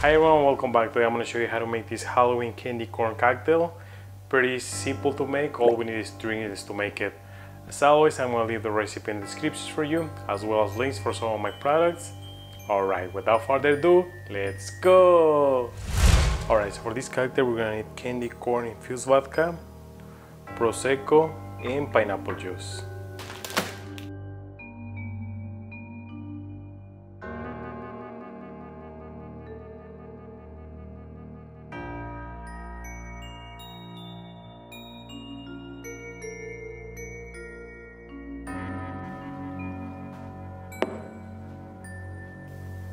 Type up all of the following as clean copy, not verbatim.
Hi everyone, welcome back. Today I'm going to show you how to make this Halloween candy corn cocktail. Pretty simple to make, all we need is three ingredients to make it. As always, I'm going to leave the recipe in the description for you, as well as links for some of my products. Alright, without further ado, let's go! Alright, so for this cocktail we're going to need candy corn infused vodka, Prosecco and pineapple juice.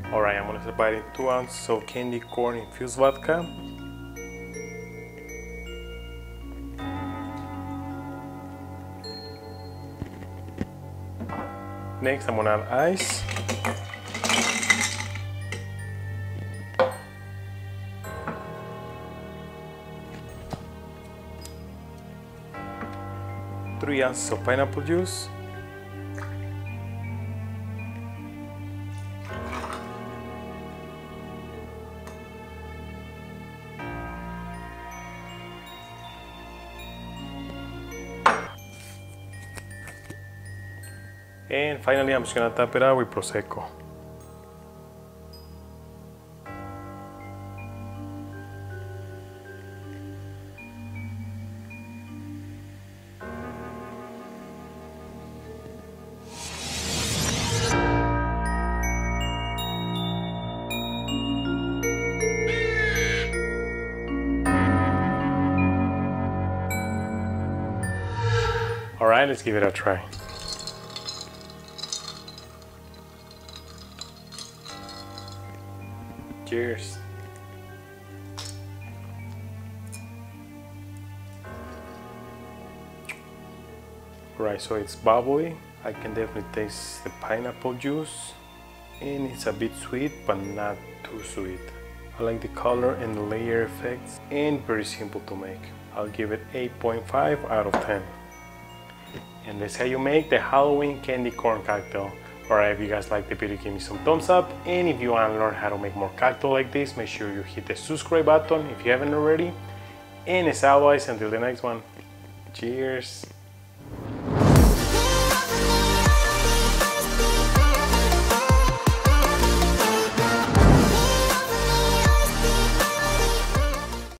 Alright, I'm going to separate in 2 ounces of candy corn infused vodka, 2. Next I'm going to add ice, three ounces of pineapple juice, 2. And finally, I'm just going to top it up with Prosecco. Alright, let's give it a try. Cheers. Right, so it's bubbly. I can definitely taste the pineapple juice, and it's a bit sweet but not too sweet. I like the color and the layer effects, and very simple to make. I'll give it 8.5 out of 10. And that's how you make the Halloween candy corn cocktail. Alright, if you guys like the video, give me some thumbs up, and if you want to learn how to make more cocktails like this, make sure you hit the subscribe button if you haven't already. And as always, until the next one, cheers!